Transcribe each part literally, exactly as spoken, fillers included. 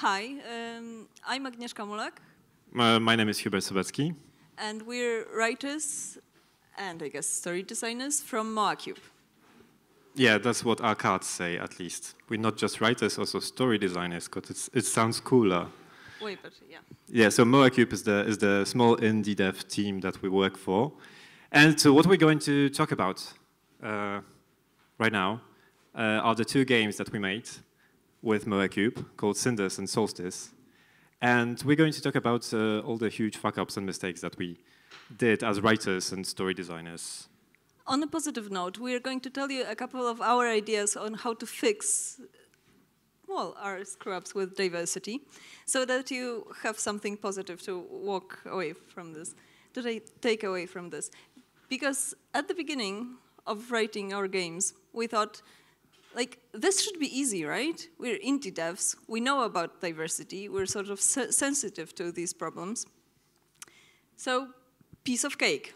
Hi, um, I'm Agnieszka Mulak. Uh, my name is Hubert Sobecki. And we're writers and, I guess, story designers from MoaCube. Yeah, that's what our cards say, at least. We're not just writers, also story designers, because it sounds cooler. Way better, yeah. Yeah, so MoaCube is the, is the small indie dev team that we work for. And so what we're going to talk about uh, right now uh, are the two games that we made with MoaCube, called Cinders and Solstice. And we're going to talk about uh, all the huge fuck-ups and mistakes that we did as writers and story designers. On a positive note, we're going to tell you a couple of our ideas on how to fix, well, our screw-ups with diversity, so that you have something positive to walk away from this, to take away from this. Because at the beginning of writing our games, we thought, like, this should be easy, right? We're indie devs, we know about diversity, we're sort of se- sensitive to these problems. So, piece of cake.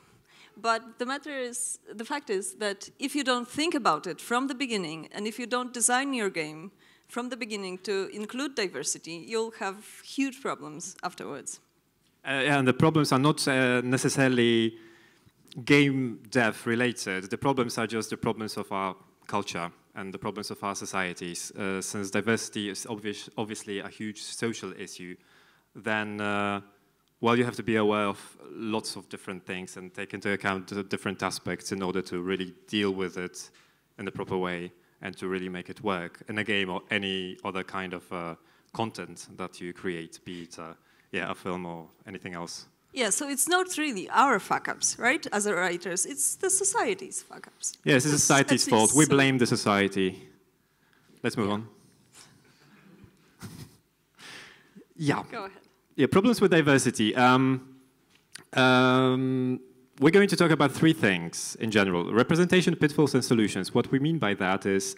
But the matter is, the fact is that if you don't think about it from the beginning, and if you don't design your game from the beginning to include diversity, you'll have huge problems afterwards. Uh, and the problems are not uh, necessarily game dev related. The problems are just the problems of our culture and the problems of our societies. Uh, since diversity is obvious, obviously a huge social issue, then uh, well, you have to be aware of lots of different things and take into account the different aspects in order to really deal with it in the proper way and to really make it work in a game or any other kind of uh, content that you create, be it uh, yeah, a film or anything else. Yeah, so it's not really our fuck-ups, right, as writers. It's the society's fuck-ups. Yeah, it's the society's fault. We blame the society. Let's move yeah. on. yeah. Go ahead. Yeah, problems with diversity. Um, um, we're going to talk about three things in general. Representation, pitfalls, and solutions. What we mean by that is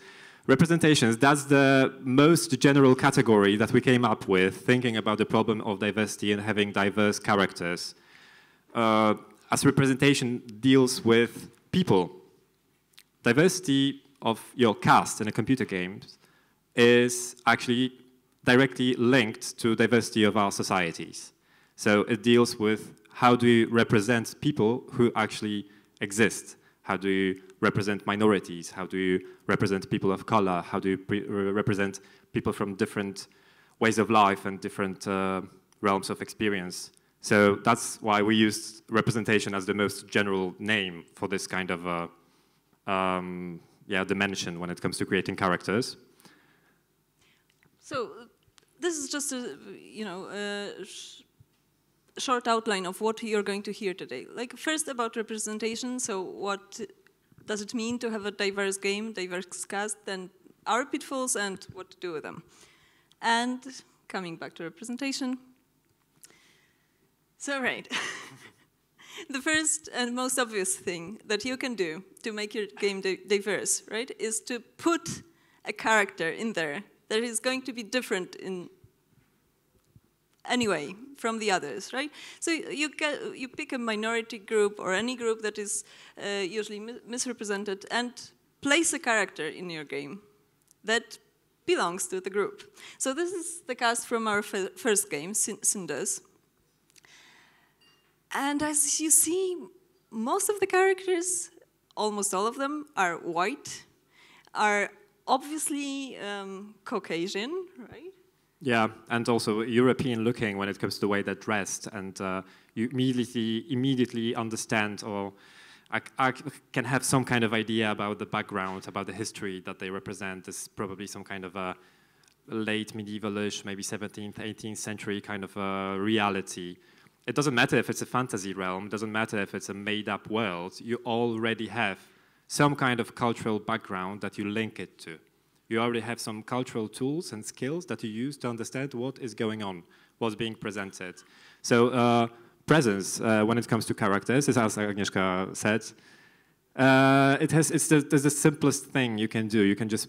representations, that's the most general category that we came up with, thinking about the problem of diversity and having diverse characters. Uh, as representation deals with people, diversity of your cast in a computer game is actually directly linked to diversity of our societies. So it deals with how do you represent people who actually exist. How do you represent minorities? How do you represent people of color? How do you pre represent people from different ways of life and different uh, realms of experience? So that's why we used representation as the most general name for this kind of uh, um, yeah, dimension when it comes to creating characters. So this is just a, you know, a sh short outline of what you're going to hear today. Like, first about representation, so what does it mean to have a diverse game, diverse cast, then our pitfalls and what to do with them. And coming back to representation. So, right. The first and most obvious thing that you can do to make your game di diverse, right, is to put a character in there that is going to be different in anyway, from the others, right? So you, get, you pick a minority group or any group that is uh, usually mi misrepresented and place a character in your game that belongs to the group. So this is the cast from our first game, Cinders. And as you see, most of the characters, almost all of them, are white, are obviously um, Caucasian, right? Yeah, and also European-looking when it comes to the way they're dressed, and uh, you immediately immediately understand, or I, I can have some kind of idea about the background, about the history that they represent. It's probably some kind of a late medievalish, maybe seventeenth, eighteenth century kind of a reality. It doesn't matter if it's a fantasy realm. It doesn't matter if it's a made-up world. You already have some kind of cultural background that you link it to. You already have some cultural tools and skills that you use to understand what is going on, what's being presented. So uh, presence, uh, when it comes to characters, as Agnieszka said, uh, it has, it's, the, it's the simplest thing you can do. You can just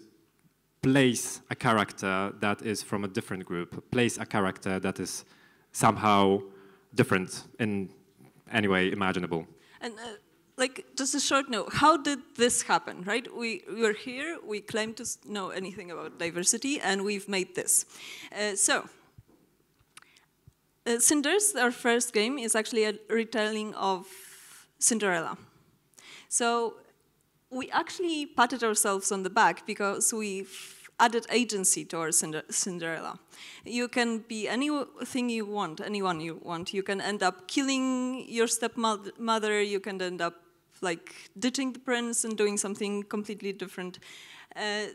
place a character that is from a different group, place a character that is somehow different in any way imaginable. And, uh like, just a short note, how did this happen, right? We, we were here, we claimed to know anything about diversity, and we've made this. Uh, so, Uh, Cinders, our first game, is actually a retelling of Cinderella. So we actually patted ourselves on the back because we've added agency to our Cinder Cinderella. You can be anything you want, anyone you want. You can end up killing your stepmother, you can end up like ditching the prince and doing something completely different. Uh,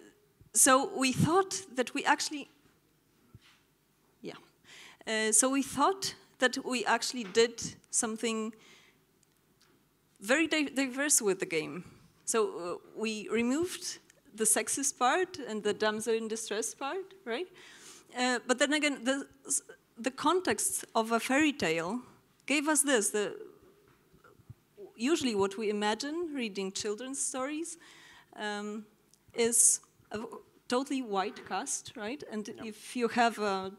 so we thought that we actually, yeah. Uh, so we thought that we actually did something very di diverse with the game. So uh, we removed the sexist part and the damsel in distress part, right? Uh, but then again, the, the context of a fairy tale gave us this. The, usually what we imagine reading children's stories um, is a totally white cast, right? And yeah. If you have a,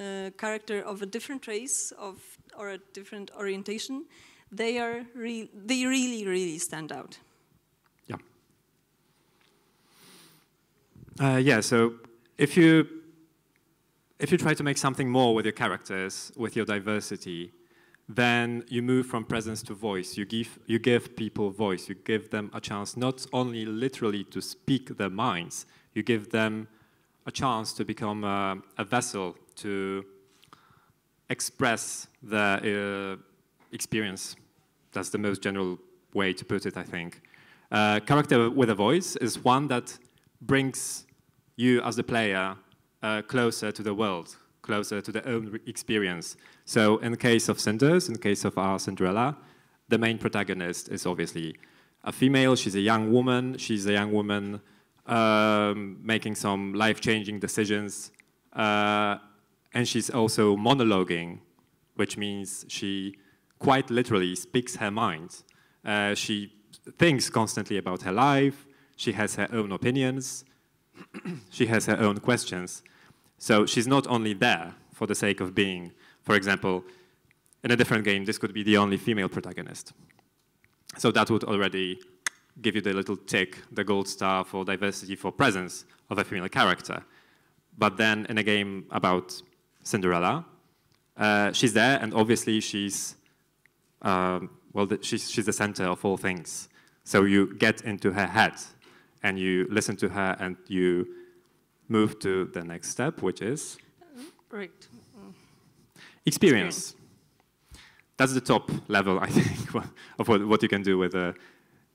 a character of a different race of, or a different orientation, they, are re they really, really stand out. Yeah. Uh, yeah, so if you, if you try to make something more with your characters, with your diversity, then you move from presence to voice. You give, you give people voice. You give them a chance not only literally to speak their minds, you give them a chance to become a, a vessel to express their uh, experience. That's the most general way to put it, I think. Uh, character with a voice is one that brings you as the player uh, closer to the world, closer to their own experience. So in the case of Cinders, in the case of our Cinderella, the main protagonist is obviously a female. She's a young woman. She's a young woman um, making some life-changing decisions. Uh, and she's also monologuing, which means she quite literally speaks her mind. Uh, she thinks constantly about her life. She has her own opinions. She has her own questions. So she's not only there for the sake of being. For example, in a different game, this could be the only female protagonist. So that would already give you the little tick, the gold star for diversity, for presence of a female character. But then in a game about Cinderella, uh, she's there, and obviously she's, um, well, the, she's, she's the center of all things. So you get into her head, and you listen to her, and you move to the next step, which is? Right. Experience. Experience. That's the top level, I think, of what, what you can do with a,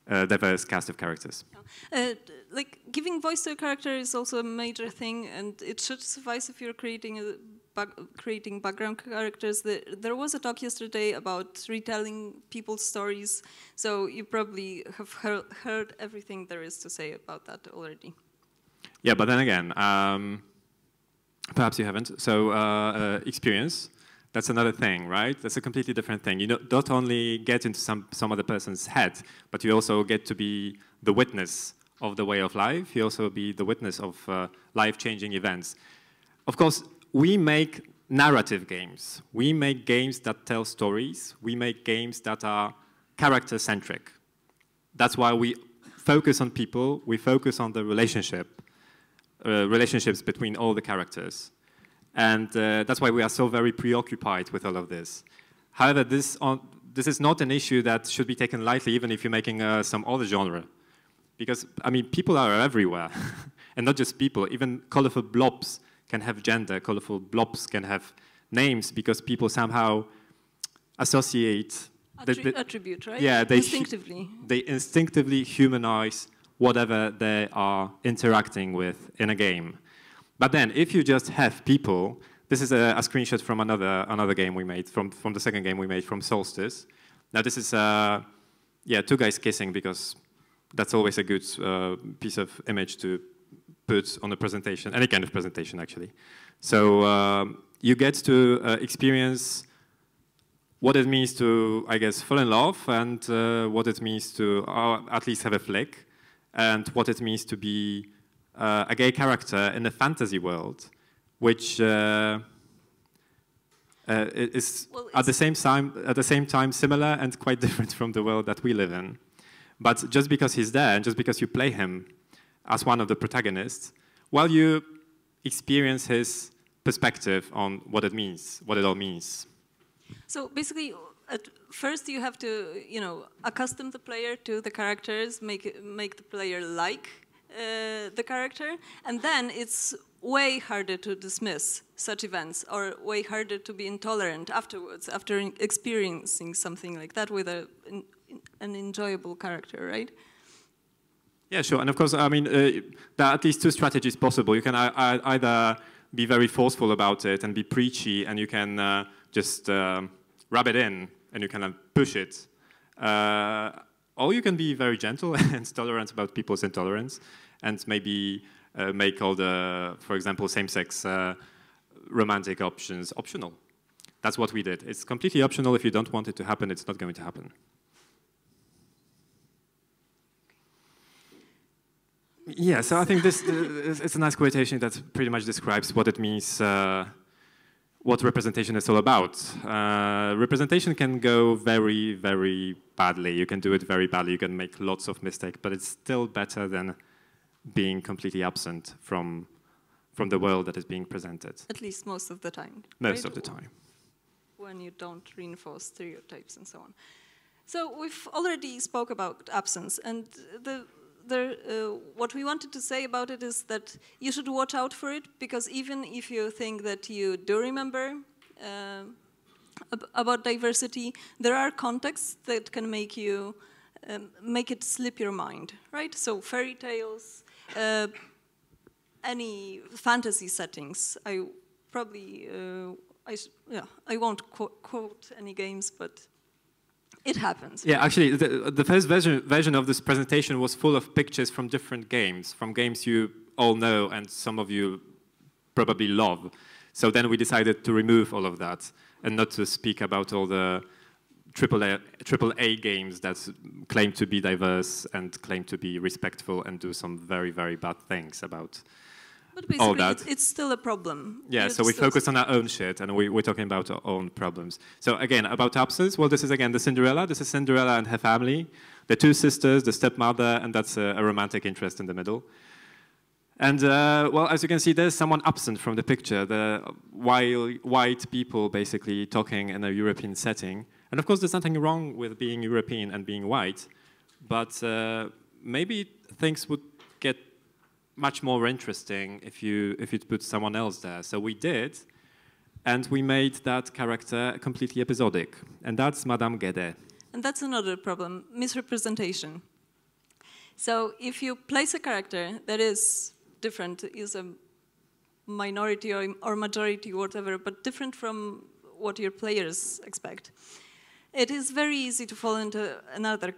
a diverse cast of characters. Uh, like, giving voice to a character is also a major thing, and it should suffice if you're creating, a back, creating background characters. The, there was a talk yesterday about retelling people's stories, so you probably have heard, heard everything there is to say about that already. Yeah, but then again, um, perhaps you haven't. So uh, uh, experience, that's another thing, right? That's a completely different thing. You not only get into some, some other person's head, but you also get to be the witness of the way of life. You also be the witness of uh, life-changing events. Of course, we make narrative games. We make games that tell stories. We make games that are character-centric. That's why we focus on people. We focus on the relationship. Uh, relationships between all the characters. And uh, that's why we are so very preoccupied with all of this. However, this, on, this is not an issue that should be taken lightly, even if you're making uh, some other genre. Because, I mean, people are everywhere. And not just people, even colorful blobs can have gender, colorful blobs can have names, because people somehow associate... Attri the, the, attribute, right? Yeah, they instinctively. They instinctively humanize whatever they are interacting with in a game. But then, if you just have people, this is a, a screenshot from another another game we made, from, from the second game we made, from Solstice. Now this is, uh, yeah, two guys kissing, because that's always a good uh, piece of image to put on a presentation, any kind of presentation, actually. So um, you get to uh, experience what it means to, I guess, fall in love, and uh, what it means to uh, at least have a flick, and what it means to be uh, a gay character in a fantasy world, which uh, uh, is well, at the same time at the same time similar and quite different from the world that we live in. But just because he's there, and just because you play him as one of the protagonists, well, you experience his perspective on what it means, what it all means. So basically, at first you have to, you know, accustom the player to the characters, make make the player like uh, the character, and then it's way harder to dismiss such events, or way harder to be intolerant afterwards, after experiencing something like that with a, an, an enjoyable character, right? Yeah, sure. And of course, I mean, uh, there are at least two strategies possible. You can uh, either be very forceful about it and be preachy, and you can uh, just uh, rub it in, and you can uh, push it. Uh, or you can be very gentle and tolerant about people's intolerance, and maybe Uh, make all the, for example, same-sex uh, romantic options optional. That's what we did. It's completely optional. If you don't want it to happen, it's not going to happen. Yeah, so I think this uh, it's a nice quotation that pretty much describes what it means, uh, what representation is all about. Uh, representation can go very, very badly. You can do it very badly. You can make lots of mistakes, but it's still better than being completely absent from from the world that is being presented. At least most of the time. Most right? of the time. When you don't reinforce stereotypes and so on. So we've already spoke about absence, and the, the, uh, what we wanted to say about it is that you should watch out for it, because even if you think that you do remember uh, ab about diversity, there are contexts that can make you um, make it slip your mind, right? So fairy tales, Uh, any fantasy settings. I probably, uh, I, yeah, I won't qu quote any games, but it happens. Yeah, actually, the, the first version, version of this presentation was full of pictures from different games, from games you all know and some of you probably love. So then we decided to remove all of that and not to speak about all the triple A games that claim to be diverse and claim to be respectful and do some very, very bad things about but basically all that. It, it's still a problem. Yeah, it's so we focus on our own shit, and we, we're talking about our own problems. So again, about absence, well, this is again the Cinderella. This is Cinderella and her family, the two sisters, the stepmother, and that's a, a romantic interest in the middle. And, uh, well, as you can see, there's someone absent from the picture, the wild, white people basically talking in a European setting. And of course, there's nothing wrong with being European and being white, but uh, maybe things would get much more interesting if you if you'd put someone else there. So we did, and we made that character completely episodic, and that's Madame Gede. And that's another problem: misrepresentation. So if you place a character that is different, is a minority or, or majority, whatever, but different from what your players expect, it is very easy to fall into another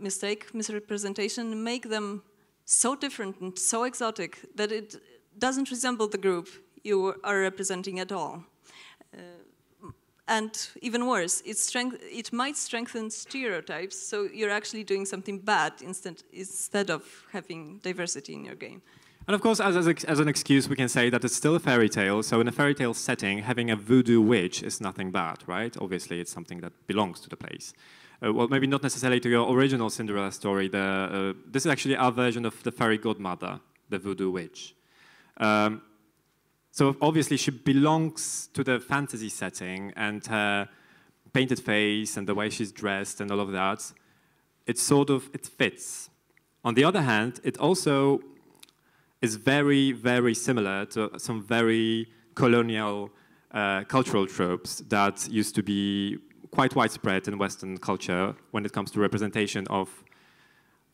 mistake, misrepresentation, make them so different and so exotic that it doesn't resemble the group you are representing at all. Uh, and even worse, it, strength, it might strengthen stereotypes, so you're actually doing something bad instead, instead of having diversity in your game. And of course, as, as, as an excuse, we can say that it's still a fairy tale. So in a fairy tale setting, having a voodoo witch is nothing bad, right? Obviously, it's something that belongs to the place. Uh, well, maybe not necessarily to your original Cinderella story. The, uh, this is actually our version of the fairy godmother, the voodoo witch. Um, so obviously, she belongs to the fantasy setting, and her painted face and the way she's dressed and all of that, it sort of it fits. On the other hand, it also is very, very similar to some very colonial uh, cultural tropes that used to be quite widespread in Western culture when it comes to representation of,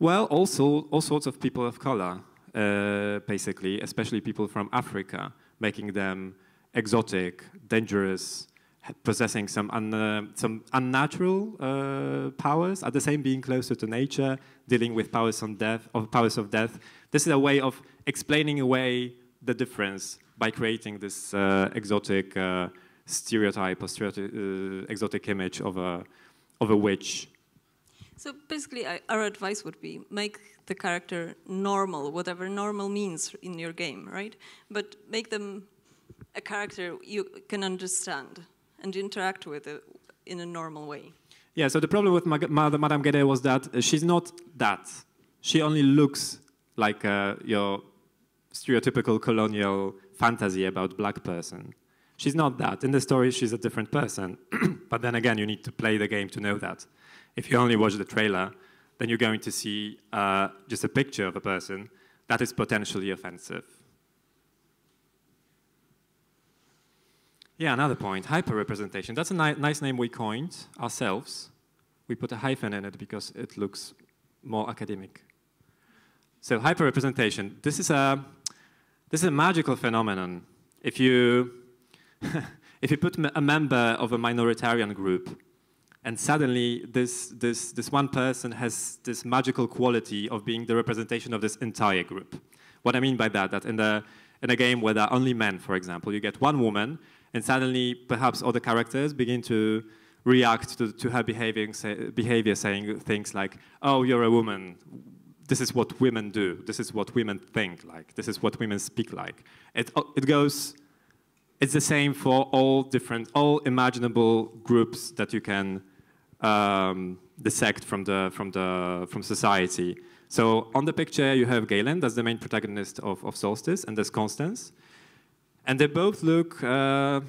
well, also all sorts of people of color, uh, basically, especially people from Africa, making them exotic, dangerous, possessing some, un uh, some unnatural uh, powers, at the same being closer to nature, dealing with powers, on death, of powers of death. This is a way of explaining away the difference by creating this uh, exotic uh, stereotype or stereoty uh, exotic image of a, of a witch. So basically, I, our advice would be make the character normal, whatever normal means in your game, right? But make them a character you can understand and interact with it in a normal way. Yeah, so the problem with Madame Gede was that she's not that. She only looks like uh, your stereotypical colonial fantasy about black person. She's not that. In the story, she's a different person. But then again, you need to play the game to know that. If you only watch the trailer, then you're going to see uh, just a picture of a person that is potentially offensive. Yeah, another point, hyper-representation. That's a ni nice name we coined ourselves. We put a hyphen in it because it looks more academic. So hyper-representation, this is a, this is a magical phenomenon. If you, if you put a member of a minoritarian group and suddenly this, this, this one person has this magical quality of being the representation of this entire group. What I mean by that, that in, the, in a game where there are only men, for example, you get one woman and suddenly perhaps other characters begin to react to, to her behavior, say, behavior, saying things like, oh, you're a woman. This is what women do. This is what women think like. This is what women speak like. It, it goes, it's the same for all different, all imaginable groups that you can um, dissect from, the, from, the, from society. So on the picture, you have Galen, that's the main protagonist of, of Solstice, and there's Constance. And they both look, uh,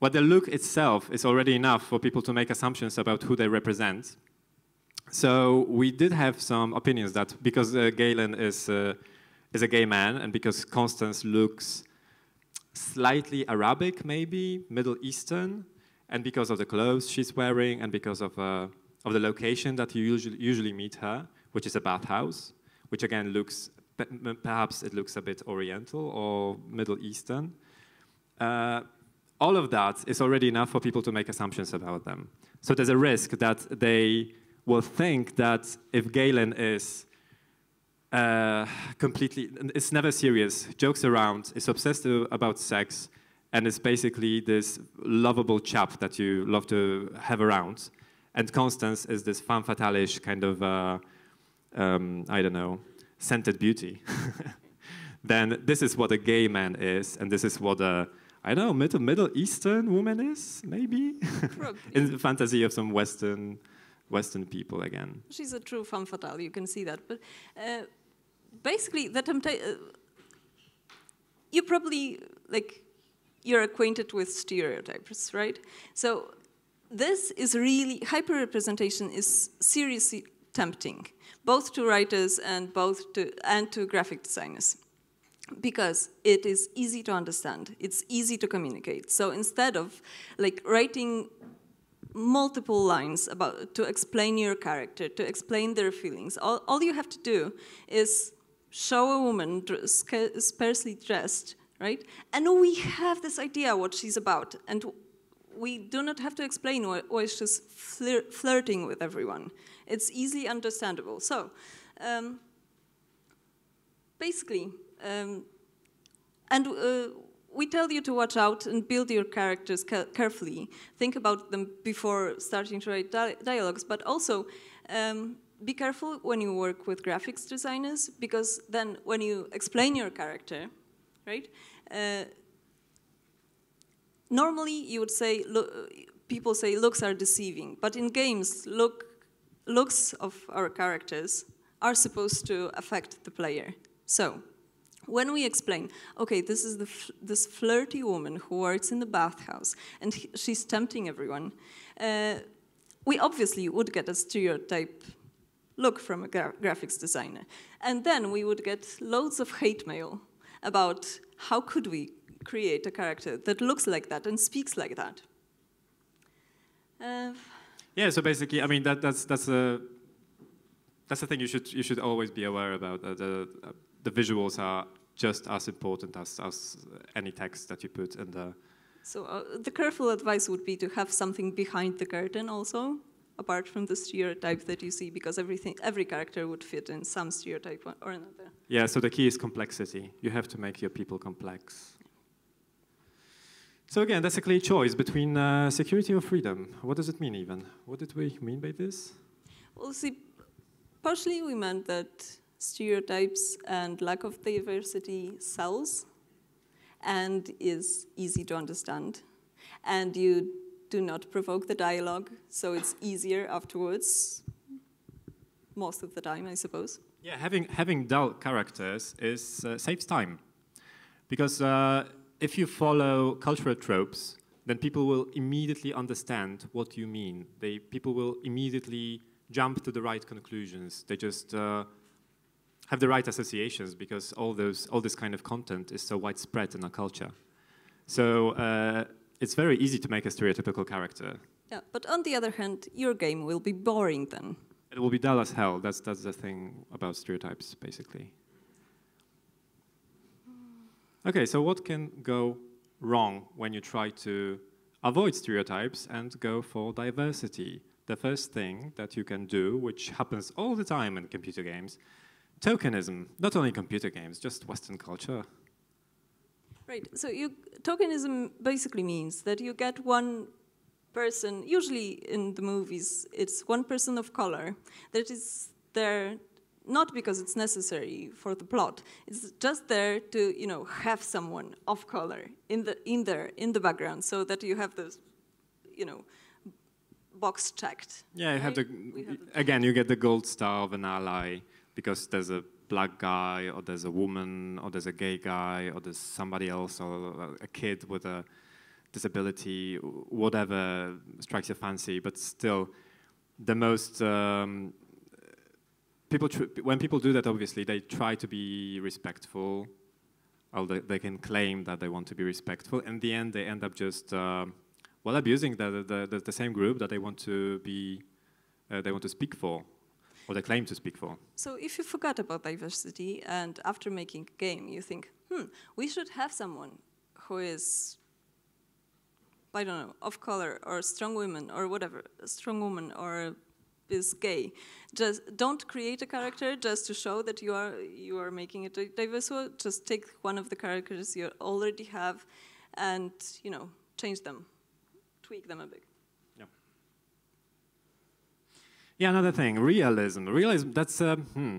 well, the look itself is already enough for people to make assumptions about who they represent. So we did have some opinions that because uh, Galen is, uh, is a gay man and because Constance looks slightly Arabic, maybe, Middle Eastern, and because of the clothes she's wearing and because of, uh, of the location that you usually, usually meet her, which is a bathhouse, which again looks perhaps it looks a bit Oriental or Middle Eastern. Uh, all of that is already enough for people to make assumptions about them. So there's a risk that they will think that if Galen is uh, completely, it's never serious, jokes around, is obsessed about sex, and is basically this lovable chap that you love to have around. And Constance is this femme fatale-ish kind of, uh, um, I don't know, scented beauty, then this is what a gay man is, and this is what a, I don't know, middle, middle Eastern woman is, maybe? In the fantasy of some Western, Western people again. She's a true femme fatale, you can see that. But uh, basically, the temptation, uh, you probably, like, you're acquainted with stereotypes, right? So this is really, hyper-representation is seriously tempting, both to writers and both to and to graphic designers, because it is easy to understand. It's easy to communicate. So instead of like writing multiple lines about to explain your character, to explain their feelings, all, all you have to do is show a woman sparsely dressed, right? And we have this idea what she's about, and we do not have to explain why, why she's flir flirting with everyone. It's easily understandable. So, um, basically, um, and uh, we tell you to watch out and build your characters ca carefully. Think about them before starting to write di dialogues, but also um, be careful when you work with graphics designers, because then when you explain your character, right? Uh, normally, you would say, lo people say looks are deceiving, but in games, look, looks of our characters are supposed to affect the player. So, when we explain, okay, this is the f this flirty woman who works in the bathhouse, and he she's tempting everyone, uh, we obviously would get a stereotype look from a gra graphics designer. And then we would get loads of hate mail about how could we create a character that looks like that and speaks like that. Uh, Yeah, so basically, I mean that that's that's a that's the thing you should you should always be aware about. Uh, the uh, the visuals are just as important as as any text that you put in the. So uh, the careful advice would be to have something behind the curtain also, apart from the stereotype that you see, because everything every character would fit in some stereotype or another. Yeah, so the key is complexity. You have to make your people complex. So again, that's a clear choice between uh, security or freedom. What does it mean even? What did we mean by this? Well, see, partially we meant that stereotypes and lack of diversity sells and is easy to understand. And you do not provoke the dialogue, so it's easier afterwards, most of the time, I suppose. Yeah, having having dull characters is uh, saves time, because uh, if you follow cultural tropes, then people will immediately understand what you mean. They people will immediately jump to the right conclusions. They just uh, have the right associations because all those all this kind of content is so widespread in our culture. So uh, it's very easy to make a stereotypical character. Yeah, but on the other hand, your game will be boring then. It will be dull as hell. That's that's the thing about stereotypes, basically. Okay, so what can go wrong when you try to avoid stereotypes and go for diversity? The first thing that you can do, which happens all the time in computer games, tokenism. Not only computer games, just Western culture. Right, so you, tokenism basically means that you get one person, usually in the movies, it's one person of color, that is there not because it's necessary for the plot, it's just there to, you know, have someone of color in the in there in the background so that you have this, you know, box checked. Yeah, you right? have the, have the again you get the gold star of an ally because there's a black guy or there's a woman or there's a gay guy or there's somebody else or a kid with a disability, whatever strikes your fancy, but still the most um, people tr when people do that, obviously they try to be respectful, although they can claim that they want to be respectful. In the end they end up just uh, well abusing the, the, the, the same group that they want to be uh, they want to speak for, or they claim to speak for. So if you forgot about diversity and after making a game you think, hmm, we should have someone who is, I don't know, of color or strong women or whatever, a strong woman or is gay. Just don't create a character just to show that you are you are making it diverse. Just take one of the characters you already have, and you know, change them, tweak them a bit. Yeah. Yeah. Another thing, realism. Realism. That's uh, hmm,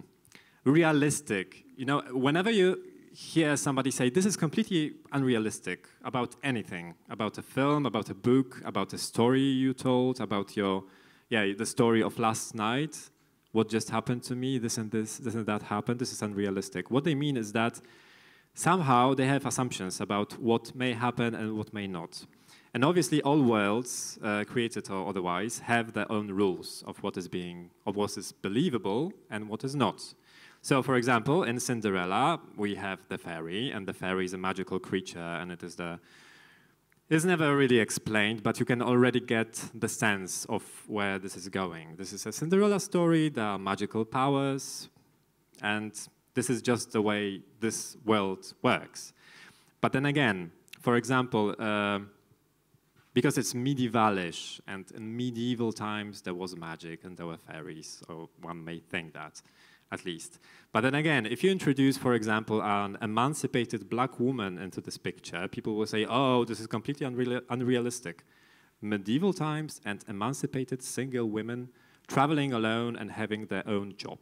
realistic. You know, whenever you hear somebody say, this is completely unrealistic about anything, about a film, about a book, about a story you told, about your, yeah, the story of last night, what just happened to me, this and this, this and that happened, this is unrealistic. What they mean is that somehow they have assumptions about what may happen and what may not. And obviously all worlds, uh, created or otherwise, have their own rules of what is being, of what is believable and what is not. So, for example, in Cinderella, we have the fairy, and the fairy is a magical creature, and it is the... It's never really explained, but you can already get the sense of where this is going. This is a Cinderella story, there are magical powers, and this is just the way this world works. But then again, for example, uh, because it's medievalish, and in medieval times there was magic and there were fairies, so one may think that. At least. But then again, if you introduce, for example, an emancipated black woman into this picture, people will say, oh, this is completely unreal unrealistic. Medieval times and emancipated single women traveling alone and having their own job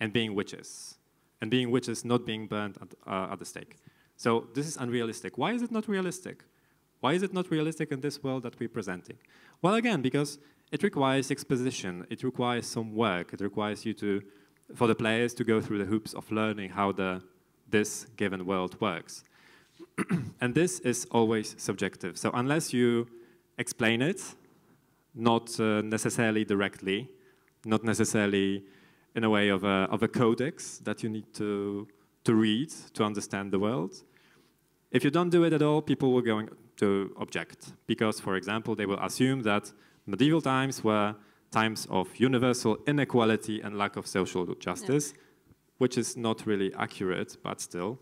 and being witches. And being witches, not being burned at, uh, at the stake. So this is unrealistic. Why is it not realistic? Why is it not realistic in this world that we're presenting? Well, again, because it requires exposition. It requires some work. It requires you to for the players to go through the hoops of learning how the, this given world works. And this is always subjective. So unless you explain it, not uh, necessarily directly, not necessarily in a way of a, of a codex that you need to, to read to understand the world, if you don't do it at all, people will going to object. Because, for example, they will assume that medieval times were times of universal inequality and lack of social justice, yeah. Which is not really accurate, but still.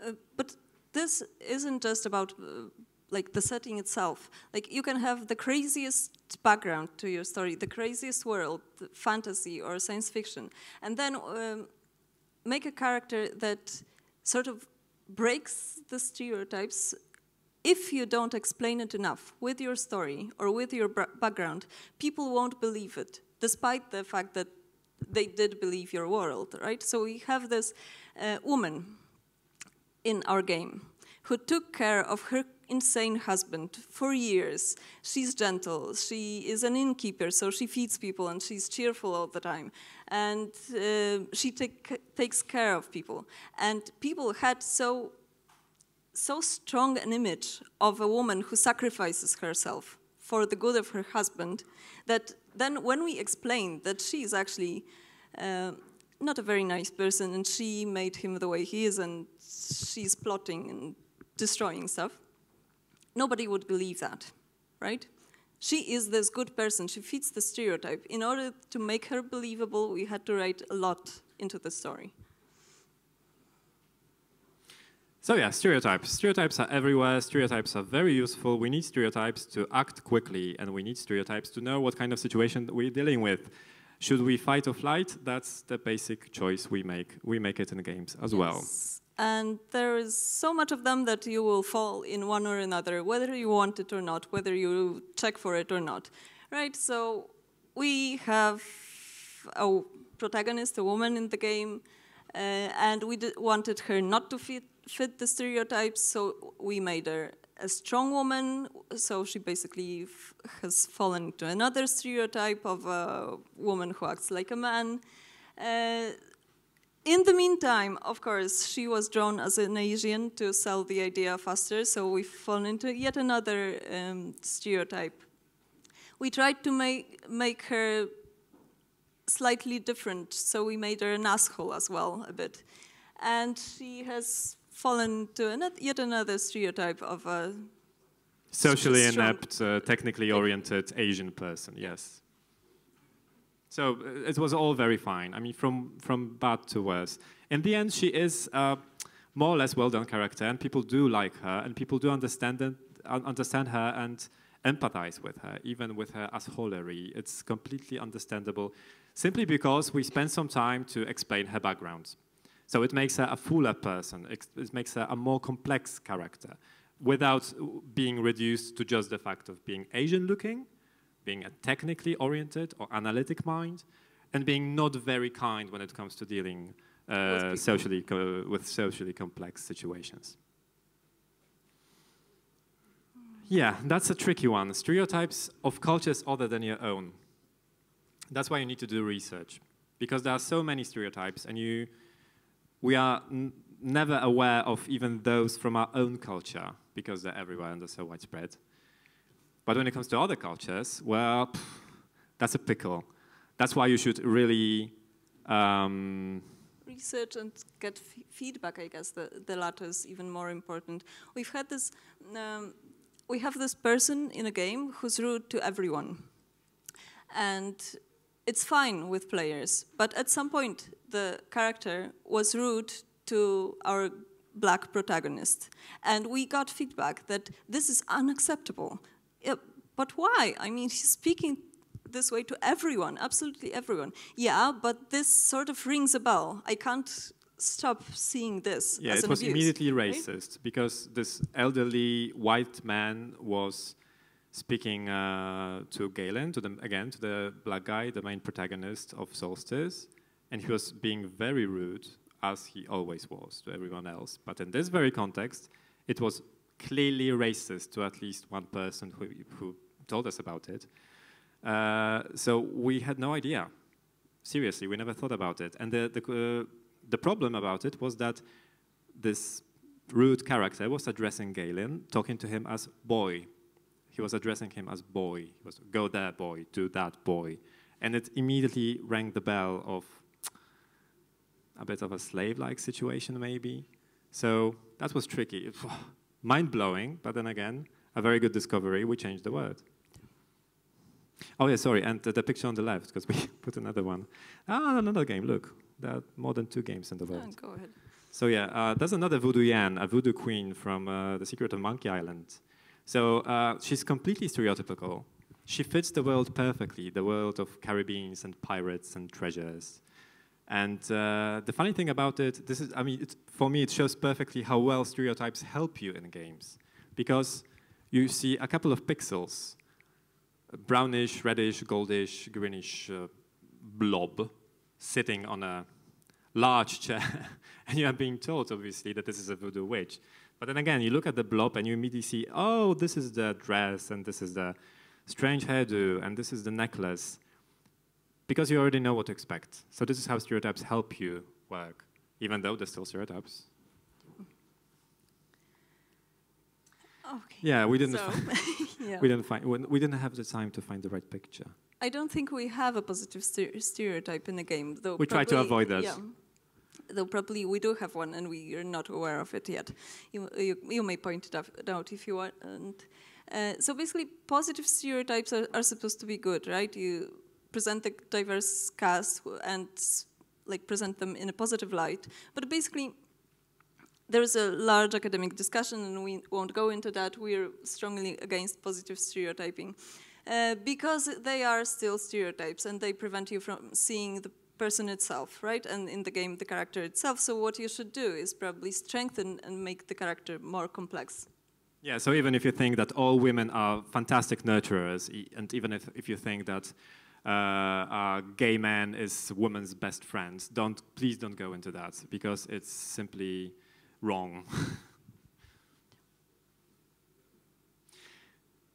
Uh, but this isn't just about uh, like the setting itself. Like you can have the craziest background to your story, the craziest world, fantasy or science fiction, and then um, make a character that sort of breaks the stereotypes. If you don't explain it enough with your story or with your background, people won't believe it, despite the fact that they did believe your world, right? So we have this uh, woman in our game who took care of her insane husband for years. She's gentle, she is an innkeeper, so she feeds people and she's cheerful all the time. And uh, she take, takes care of people. And people had so, so strong an image of a woman who sacrifices herself for the good of her husband, that then when we explained that she is actually uh, not a very nice person and she made him the way he is and she's plotting and destroying stuff, nobody would believe that, right? She is this good person, she fits the stereotype. In order to make her believable, we had to write a lot into the story. So yeah, stereotypes. Stereotypes are everywhere, stereotypes are very useful. We need stereotypes to act quickly, and we need stereotypes to know what kind of situation we're dealing with. Should we fight or flight? That's the basic choice we make. We make it in games as yes. well. And there is so much of them that you will fall in one or another, whether you want it or not, whether you check for it or not, right? So we have a protagonist, a woman in the game, uh, and we d wanted her not to fit, fit the stereotypes, so we made her a strong woman, so she basically f has fallen into another stereotype of a woman who acts like a man. Uh, In the meantime, of course, she was drawn as an Asian to sell the idea faster, so we've fallen into yet another um, stereotype. We tried to make, make her slightly different, so we made her an asshole as well, a bit. And she has fallen to an, yet another stereotype of a... Socially inept, uh, technically oriented Asian person, yes. So it was all very fine. I mean, from, from bad to worse. In the end, she is a more or less well-done character, and people do like her, and people do understand, it, understand her and empathize with her, even with her assholery. It's completely understandable, simply because we spend some time to explain her background. So it makes her a fuller person. It, it makes her a more complex character, without being reduced to just the fact of being Asian-looking, being a technically oriented or analytic mind, and being not very kind when it comes to dealing uh, socially co with socially complex situations. Yeah, that's a tricky one. Stereotypes of cultures other than your own. That's why you need to do research, because there are so many stereotypes, and you, we are n never aware of even those from our own culture, because they're everywhere and they're so widespread. But when it comes to other cultures, well, pff, that's a pickle. That's why you should really... Um, research and get f feedback, I guess. The, the latter is even more important. We've had this... Um, we have this person in a game who's rude to everyone. And it's fine with players. But at some point, the character was rude to our black protagonist. And we got feedback that this is unacceptable. Yeah, but why? I mean, he's speaking this way to everyone, absolutely everyone. Yeah, but this sort of rings a bell. I can't stop seeing this. Yeah, as it was abuse, immediately racist, right? Because this elderly white man was speaking uh, to Galen, to the, again, to the black guy, the main protagonist of Solstice, and he was being very rude, as he always was, to everyone else. But in this very context, it was clearly racist to at least one person who, who told us about it. Uh, so we had no idea. Seriously, we never thought about it. And the, the, uh, the problem about it was that this rude character was addressing Galen, talking to him as boy. He was addressing him as boy. He was, go there, boy, do that, boy. And it immediately rang the bell of a bit of a slave-like situation, maybe. So that was tricky. Mind-blowing, but then again, a very good discovery. We changed the word. Oh, yeah, sorry, and the, the picture on the left, because we put another one. Ah, another game, look. There are more than two games in the world. Oh, go ahead. So yeah, uh, there's another voodoo Yan, a voodoo queen from uh, The Secret of Monkey Island. So uh, she's completely stereotypical. She fits the world perfectly, the world of Caribbeans and pirates and treasures. And uh, the funny thing about it, this is, I mean, it, for me, it shows perfectly how well stereotypes help you in games. Because you see a couple of pixels, brownish, reddish, goldish, greenish uh, blob, sitting on a large chair, and you are being taught, obviously, that this is a voodoo witch. But then again, you look at the blob and you immediately see, oh, this is the dress, and this is the strange hairdo, and this is the necklace, because you already know what to expect. So this is how stereotypes help you work, even though they're still stereotypes. Okay. Yeah, we didn't. So, yeah. We didn't find. We didn't have the time to find the right picture. I don't think we have a positive st stereotype in the game, though. We probably try to avoid that. Yeah, though probably we do have one, and we are not aware of it yet. You you, you may point it out if you want. And, uh, so basically, positive stereotypes are, are supposed to be good, right? You present a diverse cast and like present them in a positive light, but basically. There is a large academic discussion, and we won't go into that. We're strongly against positive stereotyping uh, because they are still stereotypes, and they prevent you from seeing the person itself, right? And in the game, the character itself. So what you should do is probably strengthen and make the character more complex. Yeah, so even if you think that all women are fantastic nurturers, and even if, if you think that Uh, a gay man is woman's best friend, don't, please don't go into that, because it's simply wrong.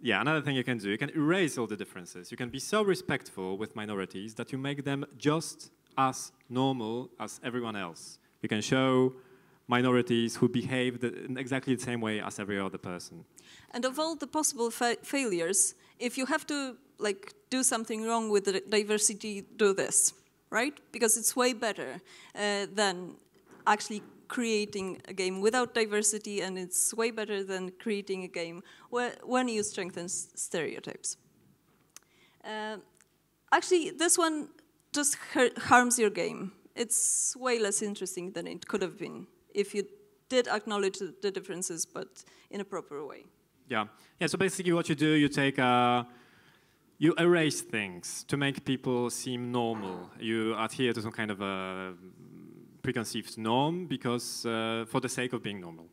Yeah, another thing you can do, you can erase all the differences. You can be so respectful with minorities that you make them just as normal as everyone else. You can show minorities who behave the, in exactly the same way as every other person. And of all the possible fa failures, if you have to like do something wrong with the diversity, do this, right? Because it's way better uh, than actually creating a game without diversity, and it's way better than creating a game where, when you strengthen stereotypes. Uh, actually, this one just harms your game. It's way less interesting than it could have been if you did acknowledge the differences, but in a proper way. Yeah. Yeah. So basically, what you do, you take a You erase things to make people seem normal. You adhere to some kind of a preconceived norm because uh, for the sake of being normal.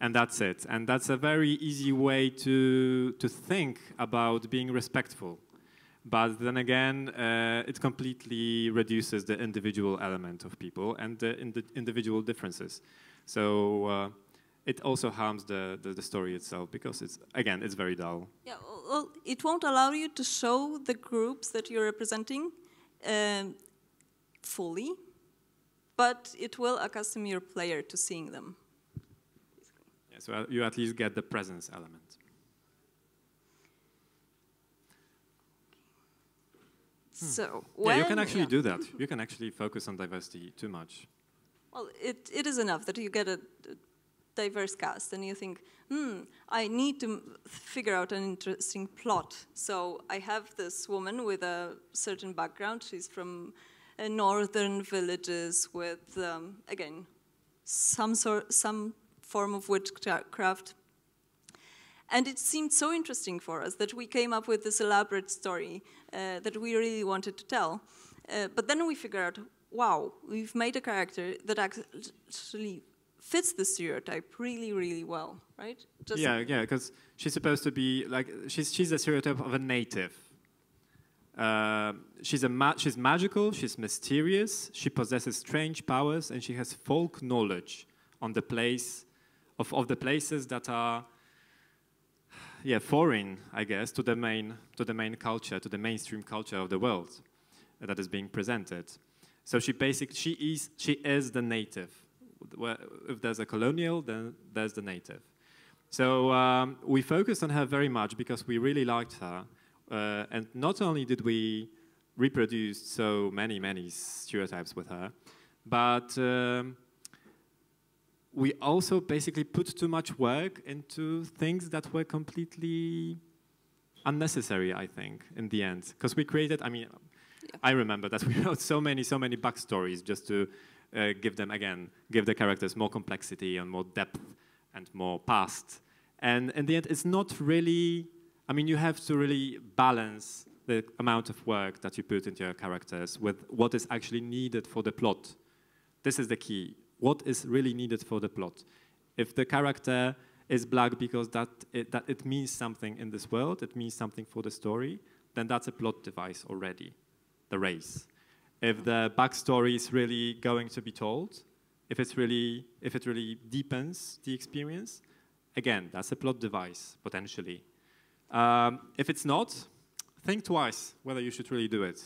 And that's it. And that's a very easy way to, to think about being respectful. But then again, uh, it completely reduces the individual element of people and the ind individual differences. So uh, it also harms the, the, the story itself because, it's again, it's very dull. Yeah. Well, it won't allow you to show the groups that you're representing um, fully, but it will accustom your player to seeing them. Yeah, so you at least get the presence element. Hmm. So when yeah, you can actually yeah. do that. You can actually focus on diversity too much. Well, it, it is enough that you get a diverse cast, and you think, hmm, I need to figure out an interesting plot. So I have this woman with a certain background. She's from uh, northern villages with, um, again, some sort, some form of witchcraft. And it seemed so interesting for us that we came up with this elaborate story uh, that we really wanted to tell. Uh, but then we figured out, wow, we've made a character that actually fits the stereotype really, really well, right? Just yeah, yeah, because she's supposed to be like she's she's a stereotype of a native. Uh, she's a ma she's magical, she's mysterious, she possesses strange powers, and she has folk knowledge on the place of of the places that are yeah foreign, I guess, to the main to the main culture, to the mainstream culture of the world that is being presented. So she basically she is she is the native. If there's a colonial, then there's the native. So um, we focused on her very much because we really liked her. Uh, and not only did we reproduce so many, many stereotypes with her, but um, we also basically put too much work into things that were completely unnecessary, I think, in the end. Because we created, I mean, yeah. I remember that we wrote so many, so many backstories just to Uh, give them, again, give the characters more complexity and more depth and more past. And in the end, it's not really, I mean, you have to really balance the amount of work that you put into your characters with what is actually needed for the plot. This is the key. What is really needed for the plot? If the character is black because that it, that it means something in this world, it means something for the story, then that's a plot device already, the race. if the backstory is really going to be told, if it's really, if it really deepens the experience. Again, that's a plot device, potentially. Um, if it's not, think twice whether you should really do it.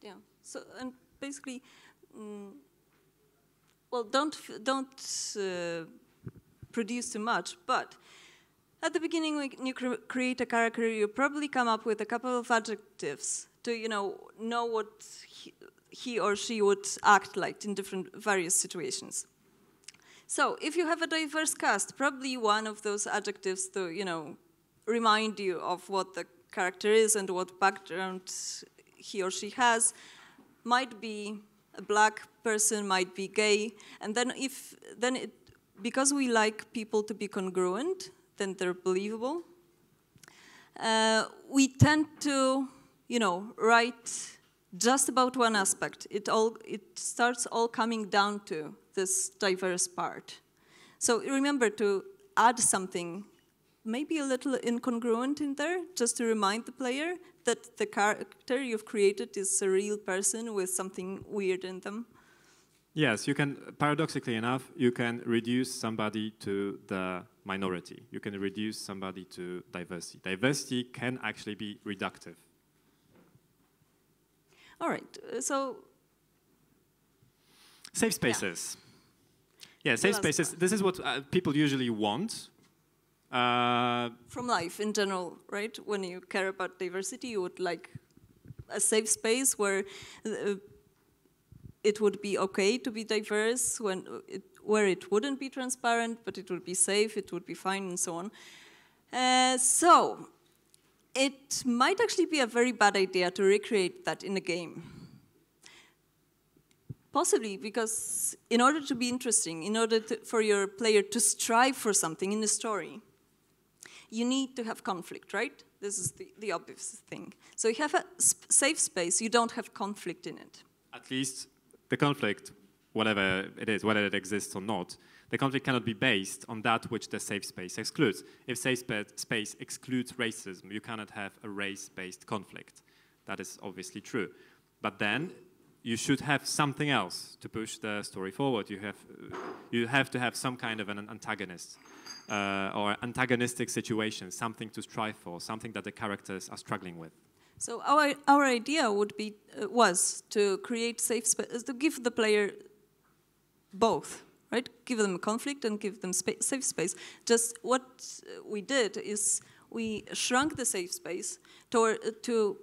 Yeah, so, and basically, mm, well, don't, don't uh, produce too much, but at the beginning, when you cre create a character, you probably come up with a couple of adjectives to, you know, know what he, he or she would act like in different various situations. So if you have a diverse cast, probably one of those adjectives to, you know, remind you of what the character is and what background he or she has might be a black person, might be gay, and then if then it, because we like people to be congruent, then they're believable. Uh, we tend to, you know, write just about one aspect. It all it starts all coming down to this diverse part. So remember to add something, maybe a little incongruent in there, just to remind the player that the character you've created is a real person with something weird in them. Yes, you can, paradoxically enough, you can reduce somebody to the minority. You can reduce somebody to diversity. Diversity can actually be reductive. All right, so... Safe spaces. Yeah, yeah, safe spaces. This is what uh, people usually want. Uh, From life in general, right? When you care about diversity, you would like a safe space where uh, it would be okay to be diverse, when it, where it wouldn't be transparent, but it would be safe, it would be fine, and so on. Uh, so, it might actually be a very bad idea to recreate that in a game. Possibly, because in order to be interesting, in order to, for your player to strive for something in the story, you need to have conflict, right? This is the, the obvious thing. So you have a safe space, you don't have conflict in it. At least the conflict, whatever it is, whether it exists or not, the conflict cannot be based on that which the safe space excludes. If safe space excludes racism, you cannot have a race-based conflict. That is obviously true. But then, you should have something else to push the story forward. You have, you have to have some kind of an antagonist uh, or antagonistic situation, something to strive for, something that the characters are struggling with. So our our idea would be uh, was to create safe space, to give the player both, right? Give them conflict and give them spa safe space. Just what we did is we shrunk the safe space to to.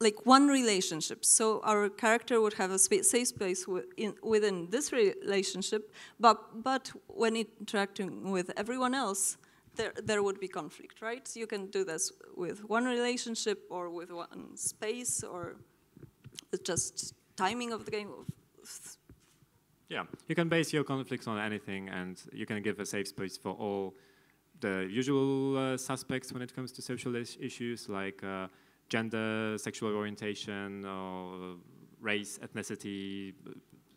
like one relationship. So our character would have a safe space within, within this relationship, but, but when interacting with everyone else, there, there would be conflict, right? So you can do this with one relationship or with one space or just timing of the game. Yeah, you can base your conflicts on anything, and you can give a safe space for all the usual uh, suspects when it comes to social is issues like uh, gender, sexual orientation, or race, ethnicity,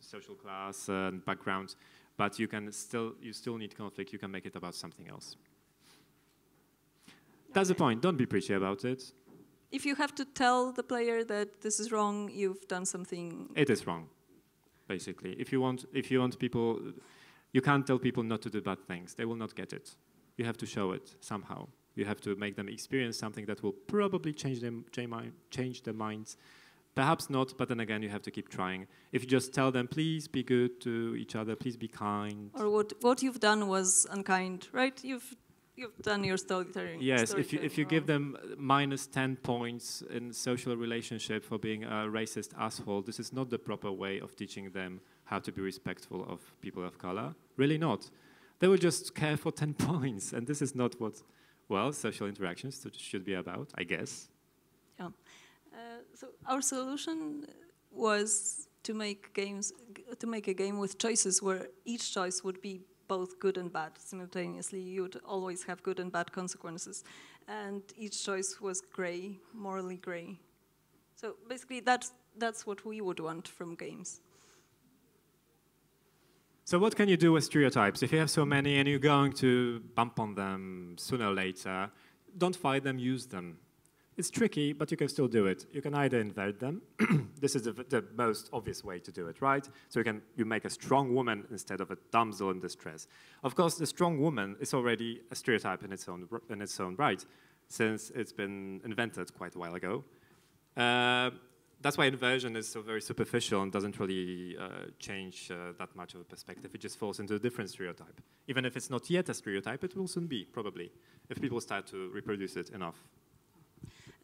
social class, uh, and background, but you can still you still need conflict. You can make it about something else. Okay. That's the point. Don't be preachy about it. If you have to tell the player that this is wrong, you've done something. It is wrong, basically. If you want, if you want people, you can't tell people not to do bad things. They will not get it. You have to show it somehow. You have to make them experience something that will probably change them, change their minds. Perhaps not, but then again, you have to keep trying. If you just tell them, please be good to each other, please be kind. Or what, what you've done was unkind, right? You've, you've done your storytelling. Yes, story if you, if you give them minus ten points in social relationship for being a racist asshole, this is not the proper way of teaching them how to be respectful of people of color. Really not. They will just care for ten points, and this is not what... Well, social interactions should be about, I guess. Yeah. Uh, so our solution was to make games, to make a game with choices where each choice would be both good and bad simultaneously. You would always have good and bad consequences, and each choice was gray, morally gray. So basically, that's that's what we would want from games. So what can you do with stereotypes? If you have so many and you're going to bump on them sooner or later, don't fight them, use them. It's tricky, but you can still do it. You can either invert them. This is the, the most obvious way to do it, right? So you can you make a strong woman instead of a damsel in distress. Of course, the strong woman is already a stereotype in its own in its own right, since it's been invented quite a while ago. Uh, that's why inversion is so very superficial and doesn't really uh, change uh, that much of a perspective. It just falls into a different stereotype. Even if it's not yet a stereotype, it will soon be, probably, if people start to reproduce it enough.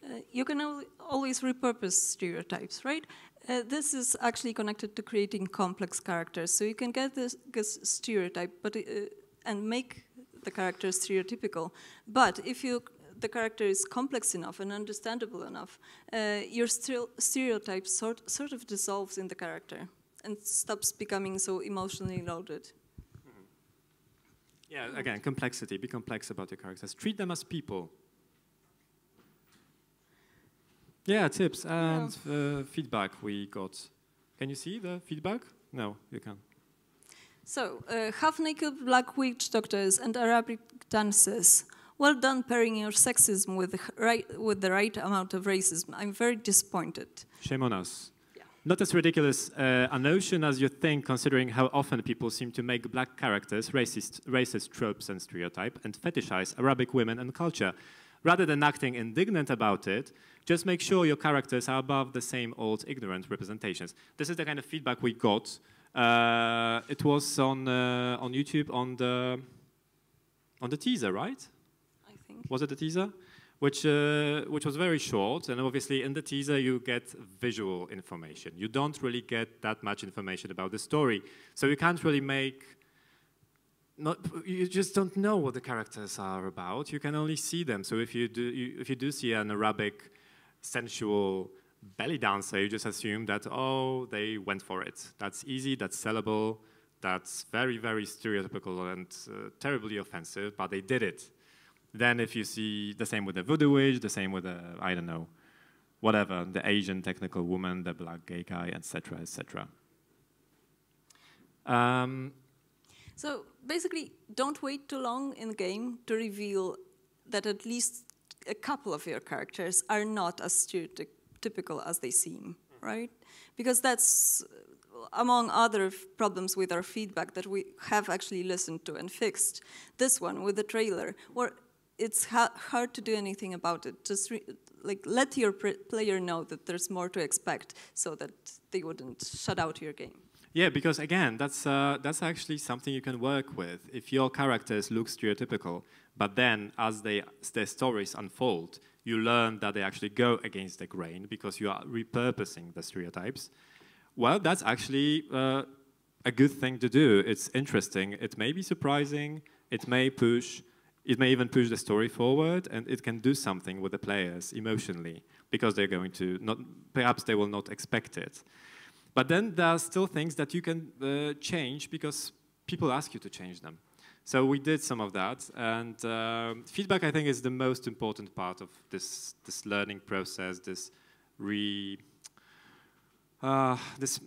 Uh, you can al always repurpose stereotypes, right? Uh, this is actually connected to creating complex characters. So you can get this, this stereotype but, uh, and make the character stereotypical. But if you the character is complex enough and understandable enough, uh, your st stereotype sort, sort of dissolves in the character and stops becoming so emotionally loaded. Mm-hmm. Yeah, again, complexity. Be complex about your characters. Treat them as people. Yeah, tips and uh, feedback we got. Can you see the feedback? No, you can't. So, uh, half-naked black witch doctors and Arabic dancers. Well done pairing your sexism with the right, with the right amount of racism. I'm very disappointed. Shame on us. Yeah. Not as ridiculous uh, a notion as you think, considering how often people seem to make black characters racist, racist tropes and stereotype, and fetishize Arabic women and culture. Rather than acting indignant about it, just make sure your characters are above the same old ignorant representations. This is the kind of feedback we got. Uh, it was on uh, on YouTube on the on the teaser, right? I think. Was it the teaser, which uh, which was very short? And obviously, in the teaser, you get visual information. You don't really get that much information about the story, so you can't really make. Not, you just don't know what the characters are about. You can only see them. So if you do, you, if you do see an Arabic sensual belly dancer, you just assume that, oh, they went for it. That's easy, that's sellable, that's very, very stereotypical and uh, terribly offensive, but they did it. Then if you see the same with the voodoo witch, the same with the, I don't know, whatever, the Asian technical woman, the black gay guy, et cetera, et cetera. Um, So basically, don't wait too long in the game to reveal that at least a couple of your characters are not as stereotypical as they seem, right? Because that's, among other problems with our feedback that we have actually listened to and fixed. This one with the trailer, where it's ha hard to do anything about it. Just re like let your player know that there's more to expect so that they wouldn't shut out your game. Yeah, because again, that's uh, that's actually something you can work with. If your characters look stereotypical, but then as they their stories unfold, you learn that they actually go against the grain because you are repurposing the stereotypes. Well, that's actually uh, a good thing to do. It's interesting. It may be surprising. It may push. It may even push the story forward, and it can do something with the players emotionally because they're going to not. Perhaps they will not expect it. But then there are still things that you can uh, change because people ask you to change them. So we did some of that, and uh, feedback, I think, is the most important part of this this learning process, this re uh, this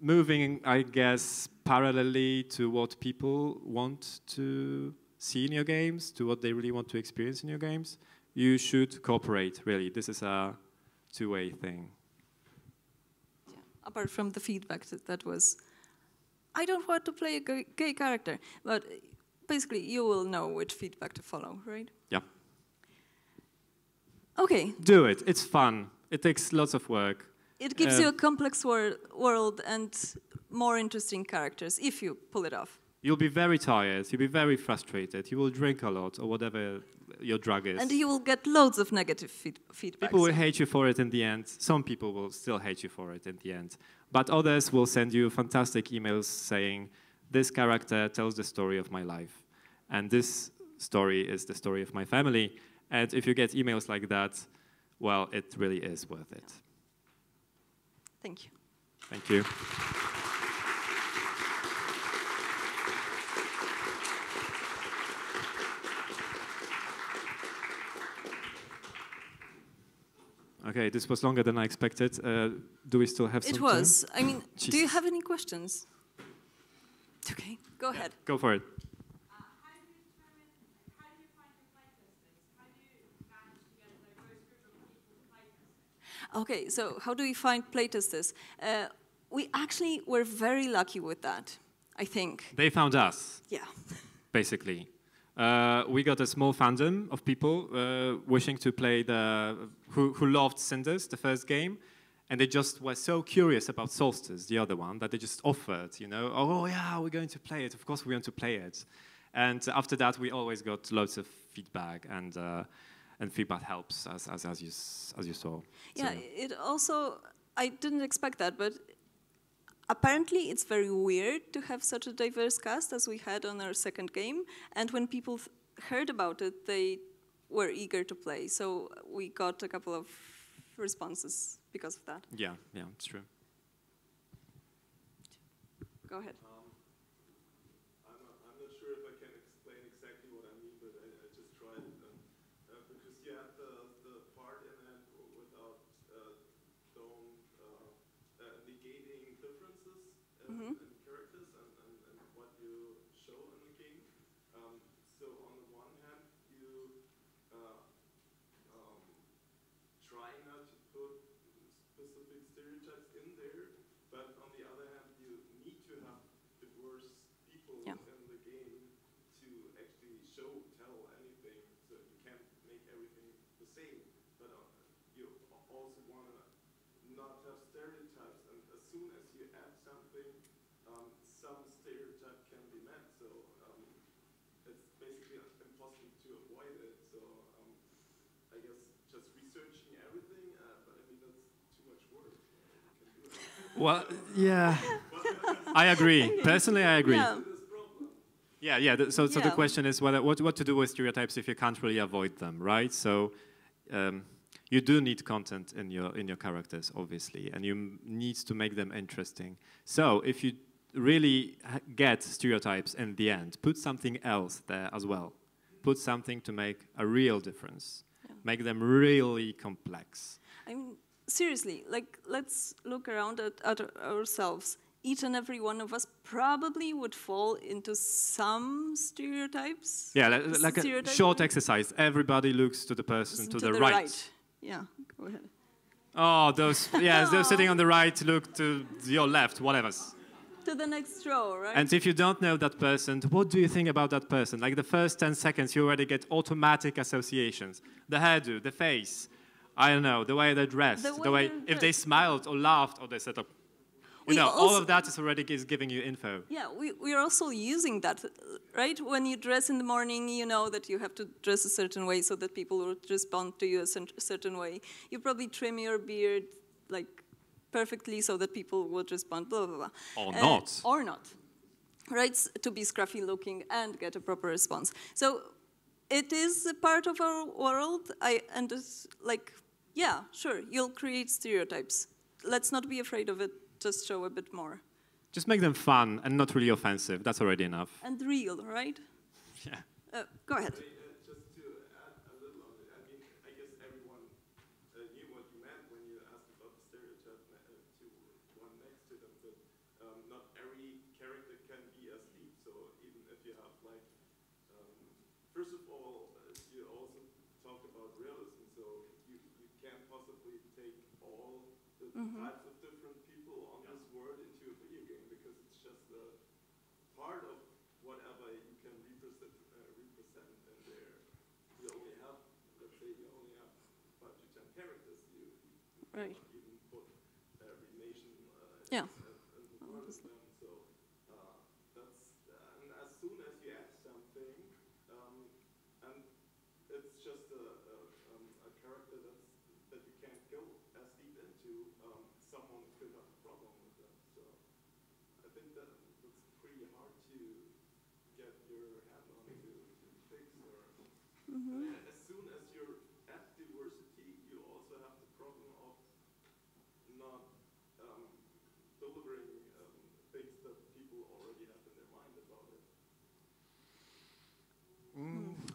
moving, I guess, parallelly to what people want to see in your games, to what they really want to experience in your games. You should cooperate, really. This is a two-way thing. Apart from the feedback that, that was, I don't want to play a gay character. But basically, you will know which feedback to follow, right? Yeah. OK. Do it. It's fun. It takes lots of work. It gives uh, you a complex wor world and more interesting characters, if you pull it off. You'll be very tired. You'll be very frustrated. You will drink a lot, or whatever your drug is. And you will get loads of negative feed feedback. People will hate you for it in the end. Some people will still hate you for it in the end. But others will send you fantastic emails saying, this character tells the story of my life. And this story is the story of my family. And if you get emails like that, well, it really is worth it. Thank you. Thank you. Okay, this was longer than I expected. Uh, do we still have some time? It was. I mean, do you have any questions? Okay, go ahead. Go for it. Uh, how do you determine, how do you find the playtesters? How do you manage to get the most group of people Okay, so how do we find playtesters? Uh, we actually were very lucky with that, I think. They found us. Yeah. Basically. Uh, we got a small fandom of people uh, wishing to play the... Who, who loved Cinders, the first game, and they just were so curious about Solstice, the other one, that they just offered, you know, oh yeah, we're going to play it, of course we want to play it. And after that, we always got loads of feedback, and uh, and feedback helps, as, as, as, you, as you saw. Yeah, so. It also... I didn't expect that, but apparently it's very weird to have such a diverse cast as we had on our second game, and when people heard about it, they were eager to play, so we got a couple of responses because of that. Yeah, yeah, it's true. Go ahead. Um, I'm, I'm not sure if I can explain exactly what I mean, but I, I just tried it. Um, uh, because you have the, the part in it without uh, don't, uh, uh, negating differences in, mm-hmm. in characters and, and, and what you show in the game. Um, so on the one hand, you uh, um, try not to put specific stereotypes in there, but on the other hand, you need to have diverse people yeah. in the game to actually show, tell anything, so you can't make everything the same, but uh, you also want to not have stereotypes, and as soon as you add something, um, some stereotype can be met, so um, it's basically impossible to avoid it, so um, I guess just researching everything, uh, but I mean, that's too much work. Well, yeah, I agree. Personally, I agree. Yeah, yeah. yeah. The, so, so yeah. the question is whether, what, what to do with stereotypes if you can't really avoid them, right? So, um, you do need content in your in your characters, obviously, and you m need to make them interesting. So, if you really ha get stereotypes in the end, put something else there as well. Put something to make a real difference. Yeah. Make them really complex. I mean, seriously, like, let's look around at, at ourselves. Each and every one of us probably would fall into some stereotypes. Yeah, like, like a short exercise. Everybody looks to the person to, to the, the right. right. Yeah, go ahead. Oh, those, yeah, those sitting on the right look to your left, whatever. To the next row, right? And if you don't know that person, what do you think about that person? Like the first ten seconds, you already get automatic associations. The hairdo, the face, I don't know, the way they dressed, the way, the way if they smiled or laughed or they said, you know, all of that is already is giving you info. Yeah, we, we're also using that, right? When you dress in the morning, you know that you have to dress a certain way so that people will respond to you a certain way. You probably trim your beard like perfectly so that people would respond, blah, blah, blah. Or uh, not. Or not, right? To be scruffy looking and get a proper response. So it is a part of our world, I, and it's like, yeah, sure, you'll create stereotypes. Let's not be afraid of it. Just show a bit more. Just make them fun and not really offensive. That's already enough. And real, right? Yeah. Uh, go ahead. Right. Yeah.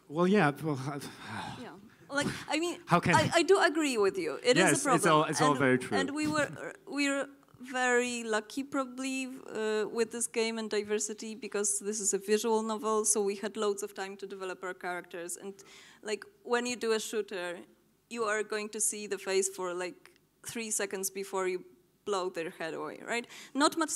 Well, yeah. yeah. Like, I mean, How can I, I do agree with you. It yes, is a problem. It's all, it's and, all very true. And we were, we were very lucky, probably, uh, with this game and diversity, because this is a visual novel, so we had loads of time to develop our characters. And like, when you do a shooter, you are going to see the face for like three seconds before you blow their head away, right? Not much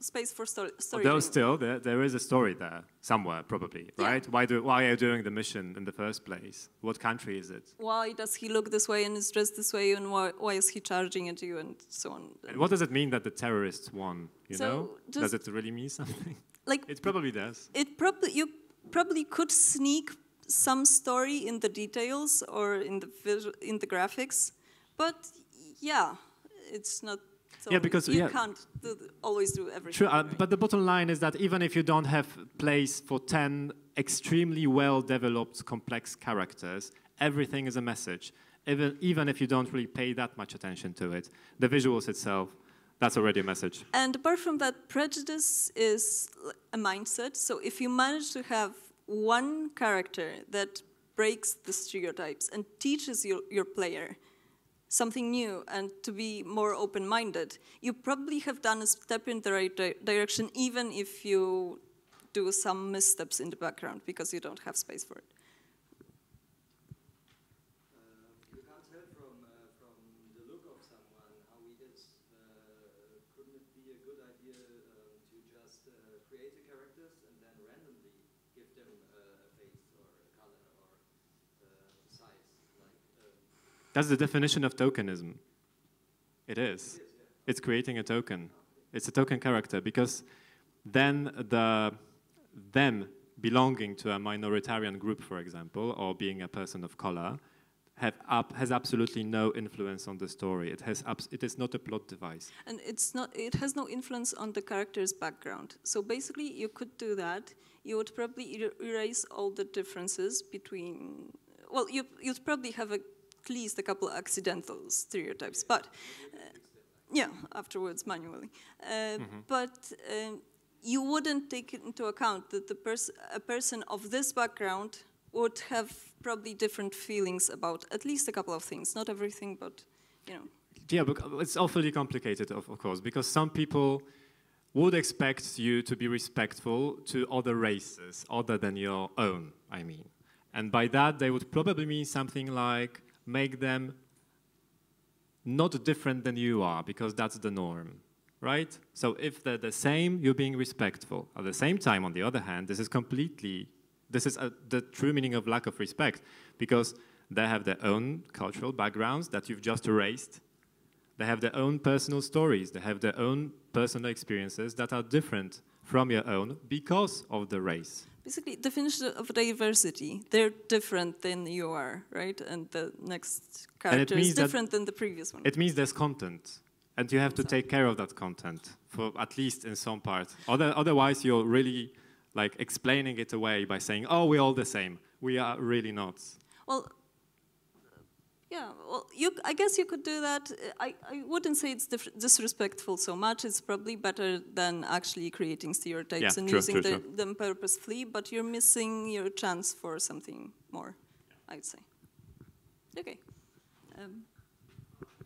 space for story. Although still, there, there is a story there somewhere, probably, right? Yeah. Why, do, why are you doing the mission in the first place? What country is it? Why does he look this way and is dressed this way, and why, why is he charging at you, and so on? And what does it mean that the terrorists won, you so know? Does it really mean something? Like, it probably does. It probably, you probably could sneak some story in the details or in the visual, in the graphics, but yeah, it's not. So yeah, because you yeah. can't do, always do everything. True, uh, right? But the bottom line is that even if you don't have place for ten extremely well-developed, complex characters, everything is a message. Even even if you don't really pay that much attention to it, the visuals itself. That's already a message. And apart from that, prejudice is a mindset. So if you manage to have one character that breaks the stereotypes and teaches your, your player something new and to be more open-minded, you probably have done a step in the right di direction, even if you do some missteps in the background because you don't have space for it. That's the definition of tokenism. It is. It's creating a token. It's a token character, because then the them belonging to a minoritarian group, for example, or being a person of color, have up, has absolutely no influence on the story. It has ups, it is not a plot device. And it's not. It has no influence on the character's background. So basically, you could do that. You would probably er erase all the differences between. Well, you you'd probably have a at least a couple accidental stereotypes, but uh, yeah, afterwards manually. Uh, mm-hmm. But um, you wouldn't take into account that the pers a person of this background would have probably different feelings about at least a couple of things, not everything, but you know. Yeah, but it's awfully complicated, of, of course, because some people would expect you to be respectful to other races, other than your own, I mean. And by that, they would probably mean something like, make them not different than you are, because that's the norm, right? So if they're the same, you're being respectful. At the same time, on the other hand, this is completely, this is a, the true meaning of lack of respect, because they have their own cultural backgrounds that you've just erased. They have their own personal stories. They have their own personal experiences that are different from your own because of the race. Basically, definition of diversity. They're different than you are, right? And the next character is different than the previous one. It means there's content, and you have to take care of that content, for at least in some part. Other, otherwise, you're really like explaining it away by saying, "Oh, we're all the same." We are really not. Well, yeah. Well, you, I guess you could do that. I, I wouldn't say it's disrespectful so much. It's probably better than actually creating stereotypes yeah, and true, using true, the, true. them purposefully. But you're missing your chance for something more, yeah. I'd say. Okay. Um.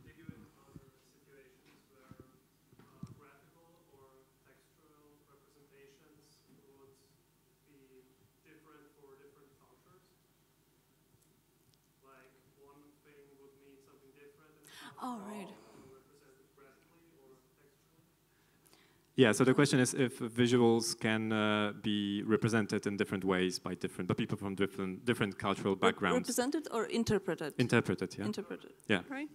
Did you encounter situations where uh, graphical or textual representations would be different for different cultures? Like, one thing would mean something different. All right. Yeah, so the question is if visuals can uh, be represented in different ways by different by people from different different cultural backgrounds. Represented or interpreted? Interpreted, yeah. Interpreted. Yeah. Right.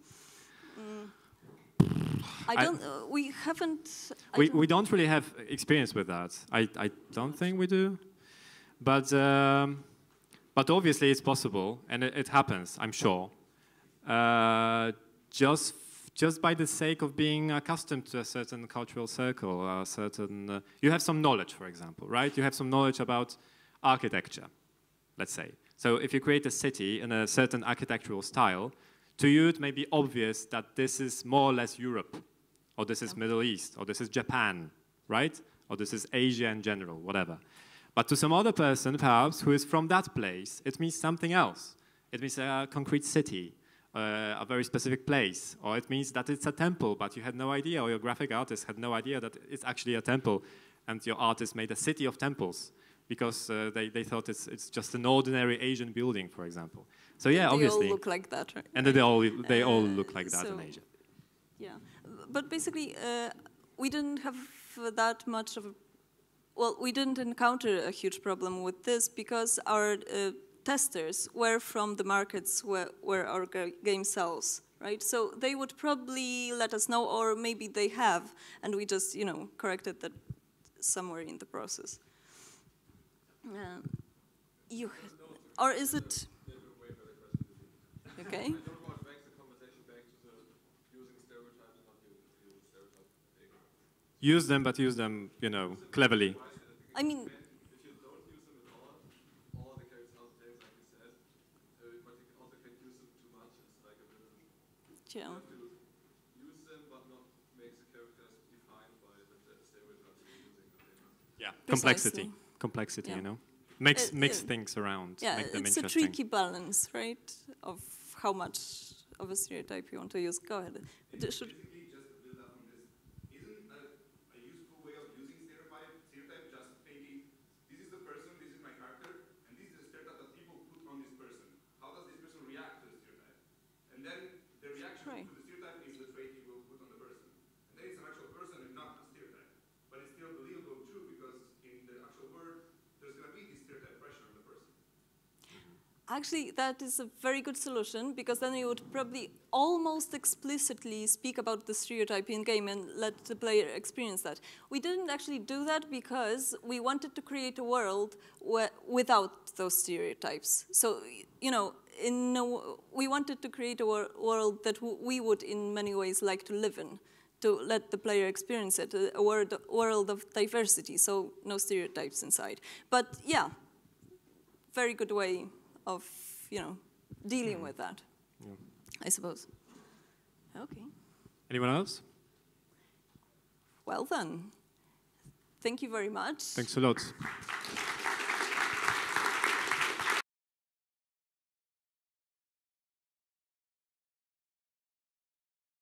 Mm. I don't. I, uh, we haven't. I we don't we don't really have experience with that. I I don't think we do, but um, but obviously it's possible and it, it happens. I'm sure. Uh, just. Just by the sake of being accustomed to a certain cultural circle, or a certain uh, you have some knowledge, for example, right? You have some knowledge about architecture, let's say. So if you create a city in a certain architectural style, to you it may be obvious that this is more or less Europe, or this is Middle East, or this is Japan, right? Or this is Asia in general, whatever. But to some other person, perhaps, who is from that place, it means something else. It means a concrete city. Uh, a very specific place, or it means that it's a temple, but you had no idea, or your graphic artist had no idea that it's actually a temple, and your artist made a city of temples. because uh, they, they thought it's, it's just an ordinary Asian building, for example. So yeah, they obviously. They all look like that, right? And they all, they uh, all look like that so, in Asia. Yeah, but basically uh, we didn't have that much of a, well, we didn't encounter a huge problem with this because our uh, testers were from the markets where, where our game sells, right? So they would probably let us know, or maybe they have, and we just, you know, corrected that somewhere in the process. Uh, you, or is it? Okay. Use them, but use them, you know, cleverly. I mean. Yeah. Yeah, complexity, precisely. complexity, yeah. you know, makes uh, mix uh, things around. Yeah, make them it's interesting. a tricky balance, right? Of how much of a stereotype you want to use. Go ahead. Should Actually, that is a very good solution, because then you would probably almost explicitly speak about the stereotype in game and let the player experience that. We didn't actually do that because we wanted to create a world where, without those stereotypes. So, you know, in a, we wanted to create a wor world that w we would in many ways like to live in, to let the player experience it, a, a world, world of diversity, so no stereotypes inside. But yeah, very good way of, you know, dealing with that, yeah. I suppose. Okay. Anyone else? Well then, thank you very much. Thanks a lot.